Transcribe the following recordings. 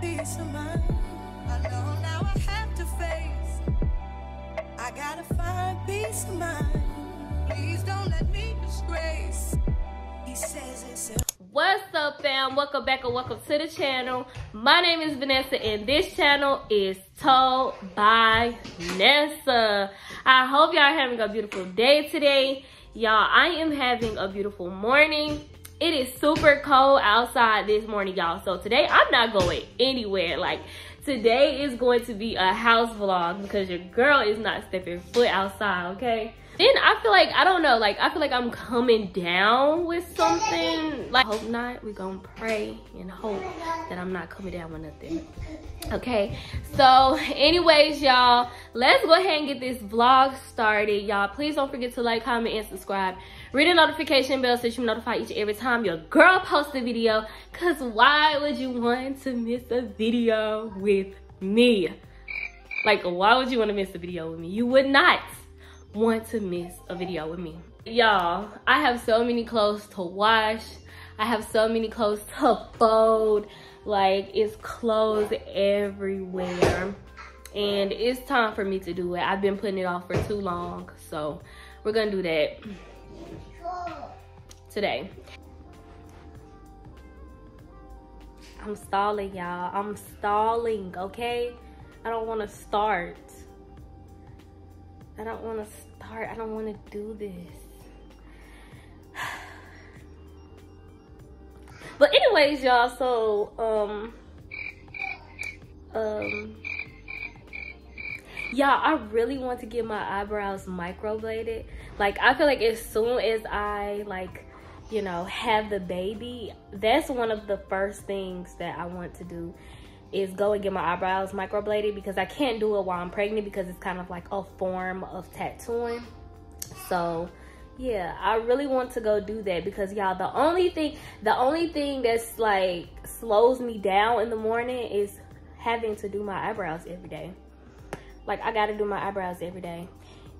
peace of mind. I know now I have to face. I gotta find peace of mind. Please don't let me disgrace. He says it's a... What's up, fam? Welcome back and welcome to the channel. My name is Vanessa and this channel is Told by Nessa. I hope y'all are having a beautiful day today. Y'all, I am having a beautiful morning. It is super cold outside this morning, y'all. So today I'm not going anywhere. Like, today is going to be a house vlog because your girl is not stepping foot outside, okay? Then I feel like, I don't know, like, I feel like I'm coming down with something. Like, hope not. We're gonna pray and hope that I'm not coming down with nothing. Okay, so anyways, y'all, let's go ahead and get this vlog started. Y'all, please don't forget to like, comment, and subscribe. Ring the notification bell so you notify each and every time your girl posts a video. Because why would you want to miss a video with me? Like, why would you want to miss a video with me? You would not want to miss a video with me. Y'all, I have so many clothes to wash. I have so many clothes to fold. Like, it's clothes everywhere. And it's time for me to do it. I've been putting it off for too long. So, we're going to do that today. I'm stalling, y'all. I'm stalling, okay? I don't want to start. I don't want to start. I don't want to do this. But anyways, y'all, so y'all, I really want to get my eyebrows microbladed. Like, I feel like as soon as I, like, you know, have the baby, that's one of the first things that I want to do, is go and get my eyebrows microbladed, because I can't do it while I'm pregnant because it's kind of like a form of tattooing. So yeah, I really want to go do that because, y'all, the only thing that's like slows me down in the morning is having to do my eyebrows every day. Like, I gotta do my eyebrows every day.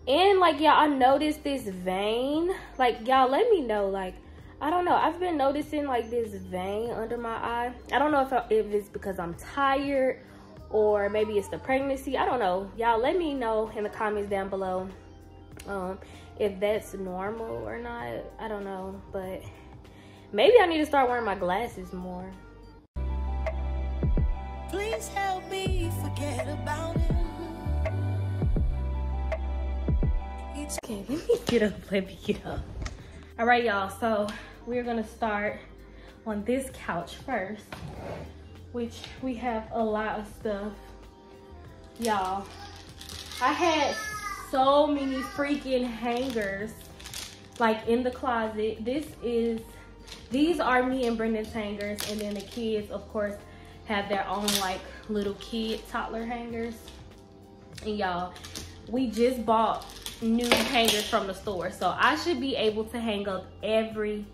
And like, y'all, I noticed this vein. Like, y'all, let me know. Like, I don't know, I've been noticing like this vein under my eye. I don't know if it's because I'm tired or maybe it's the pregnancy. I don't know. Y'all, let me know in the comments down below if that's normal or not. I don't know, but maybe I need to start wearing my glasses more. Please help me forget about it. Okay, let me get up, let me get up. All right, y'all, so we're gonna start on this couch first, which we have a lot of stuff. Y'all, I had so many freaking hangers, like, in the closet. These are me and Brendan's hangers, and then the kids, of course, have their own, like, little kid toddler hangers. And y'all, we just bought new hangers from the store, so I should be able to hang up every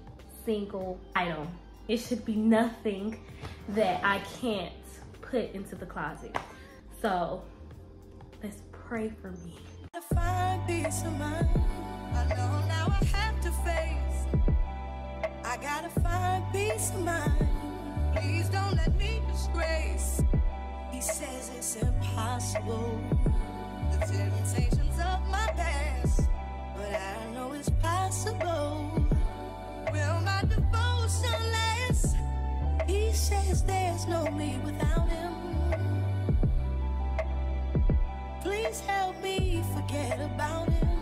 single item. It should be nothing that I can't put into the closet. So let's pray for me. I know now I have to face. I gotta find peace of mind. Please don't let me disgrace. He says it's impossible. The temptations of my past, but I know it's possible. Will my devotion last? He says there's no me without him. Please help me forget about him.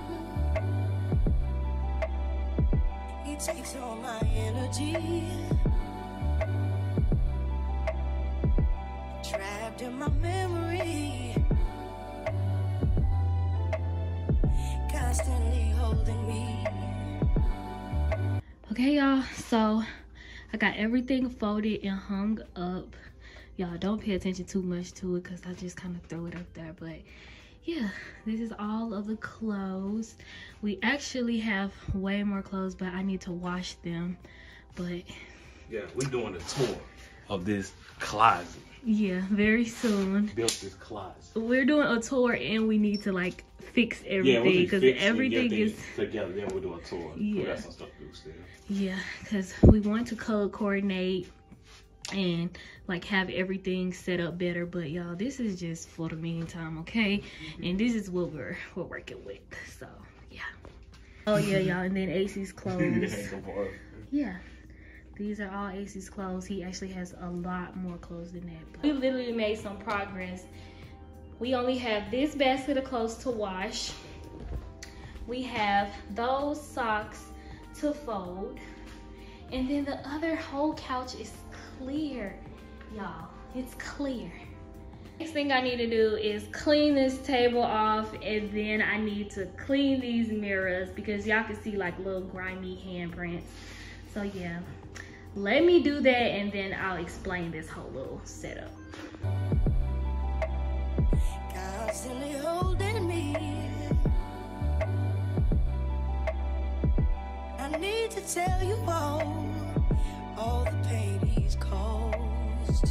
He takes all my energy, trapped in my memory, constantly holding me. Okay, y'all, so I got everything folded and hung up. Y'all, don't pay attention too much to it because I just kind of throw it up there. But yeah, this is all of the clothes. We actually have way more clothes, but I need to wash them. But yeah, we're doing a tour of this closet. Yeah, very soon. Built this closet. We're doing a tour and we need to, like, fix everything because everything is together. Then we'll do a tour. Yeah, we got some stuff to do still. Yeah, because we want to color coordinate and like have everything set up better. But y'all, this is just for the meantime, okay? And this is what we're working with. So yeah. Oh yeah, y'all. And then AC's clothes. Yeah, these are all AC's clothes. He actually has a lot more clothes than that. But we literally made some progress. We only have this basket of clothes to wash. We have those socks to fold. And then the other whole couch is clear, y'all. It's clear. Next thing I need to do is clean this table off, and then I need to clean these mirrors because y'all can see like little grimy handprints. So yeah, let me do that and then I'll explain this whole little setup. I need to tell you all the pain he's caused.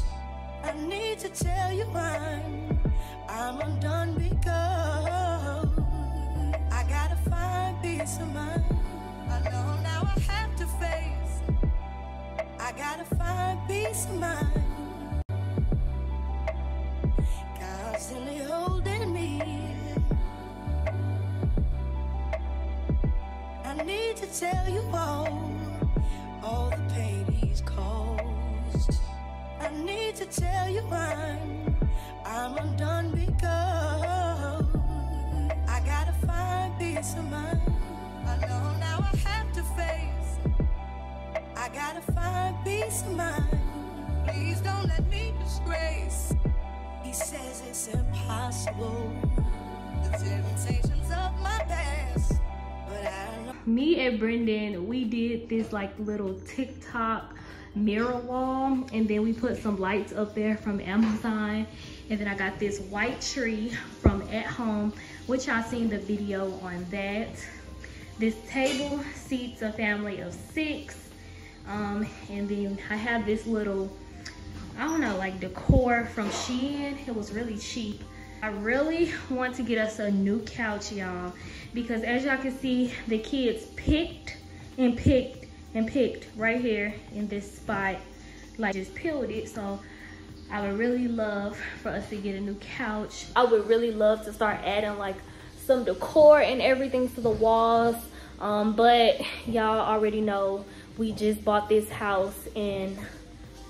I need to tell you I'm undone because I gotta find peace of mind. I know now I have to face. I gotta find peace of mind. Constantly holding me. I need to tell you all the pain he's caused. I need to tell you I'm undone because I gotta find peace of mind. I know now I have to face. I gotta find peace of mind. Please don't let me disgrace. He says it's impossible. The temptations of my past. Me and Brendan, we did this like little TikTok mirror wall, and then we put some lights up there from Amazon, and then I got this white tree from At Home, which y'all seen the video on that. This table seats a family of 6, and then I have this little, I don't know, like decor from Shein. It was really cheap. I really want to get us a new couch, y'all, because as y'all can see, the kids picked and picked and picked right here in this spot, like just peeled it. So I would really love for us to get a new couch. I would really love to start adding like some decor and everything to the walls, but y'all already know we just bought this house in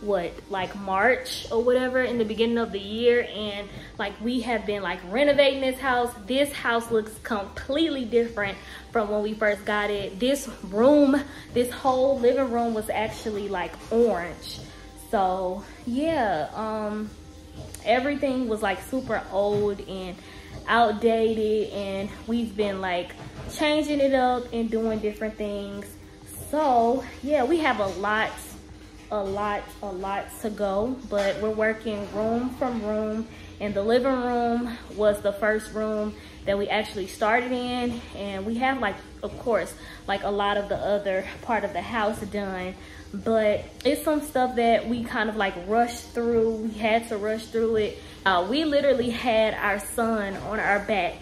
what, like March or whatever, in the beginning of the year, and like we have been like renovating this house. This house looks completely different from when we first got it. This room, this whole living room was actually like orange. So yeah, everything was like super old and outdated, and we've been like changing it up and doing different things. So yeah, we have a lot to go, but we're working room from room, and the living room was the first room that we actually started in, and we have like, of course, like a lot of the other part of the house done, but it's some stuff that we kind of like rushed through. We had to rush through it. We literally had our son on our back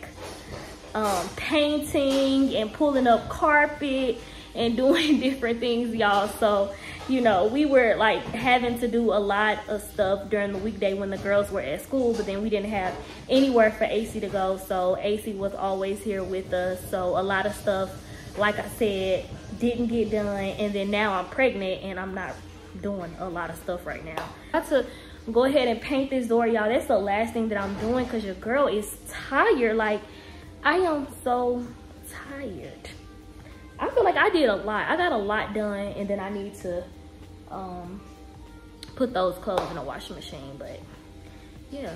painting and pulling up carpet and doing different things, y'all. So you know, we were like having to do a lot of stuff during the weekday when the girls were at school, but then we didn't have anywhere for AC to go, so AC was always here with us. So a lot of stuff, like I said, didn't get done, and then now I'm pregnant and I'm not doing a lot of stuff right now. I had to go ahead and paint this door, y'all. That's the last thing that I'm doing because your girl is tired. Like, I am so tired. I feel like I did a lot. I got a lot done, and then I need to put those clothes in a washing machine. But yeah,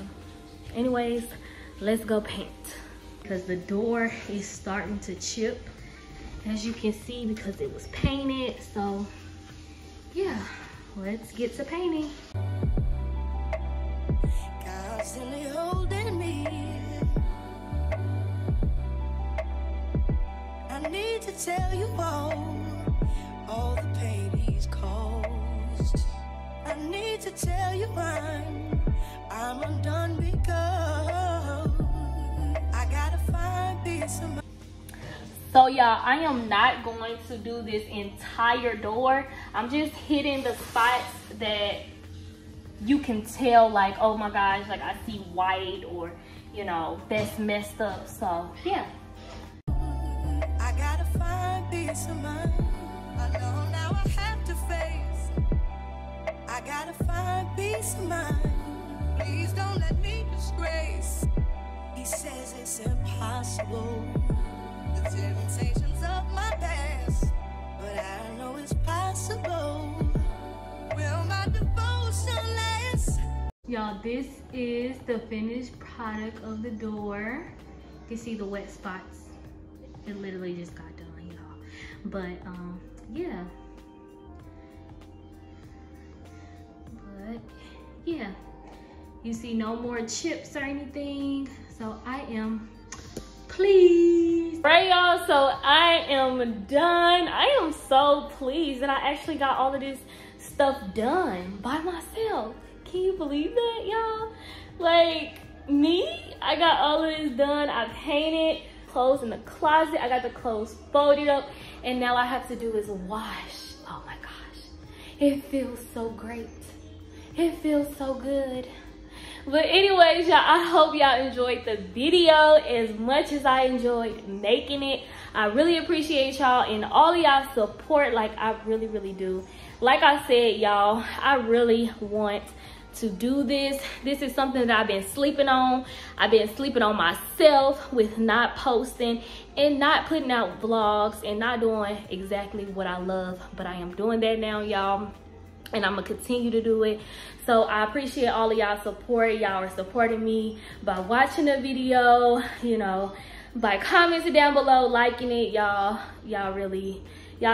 anyways, let's go paint because the door is starting to chip, as you can see, because it was painted. So yeah, let's get to painting. Constantly holding me. I need to tell you all the pain he's caused. I need to tell you I'm undone because I gotta find peace of mind. So y'all, I am not going to do this entire door. I'm just hitting the spots that you can tell like, oh my gosh, like I see white, or you know, that's messed up. So yeah, I gotta find peace of mind. I know now I have to face. I gotta find peace of mind. Please don't let me disgrace. He says it's impossible, the temptations of my past, but I know it's possible. Will my devotion last? Y'all, this is the finished product of the door. You can see the wet spots. It literally just got done, y'all. But yeah, you see no more chips or anything. So I am pleased. Right, y'all, so I am done. I am so pleased that I actually got all of this stuff done by myself. Can you believe that, y'all? Like me, I got all of this done. I painted clothes in the closet. I got the clothes folded up, and now I have to do is wash. Oh my gosh, it feels so great. It feels so good. But anyways, y'all, I hope y'all enjoyed the video as much as I enjoyed making it. I really appreciate y'all and all of y'all support. Like I really, really do. Like I said, y'all, I really want to do this. This is something that I've been sleeping on. I've been sleeping on myself with not posting and not putting out vlogs and not doing exactly what I love, but I am doing that now, y'all. And I'm gonna continue to do it. So I appreciate all of y'all support. Y'all are supporting me by watching the video, you know, by commenting down below, liking it, y'all. Y'all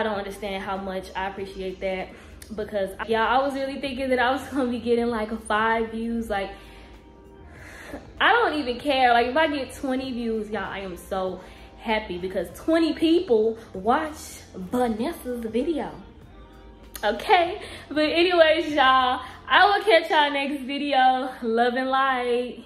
don't understand how much I appreciate that, because y'all, I was really thinking that I was gonna be getting like 5 views. Like I don't even care. Like if I get 20 views, y'all, I am so happy, because 20 people watched Vanessa's video. Okay, but anyways, y'all, I will catch y'all next video. Love and light.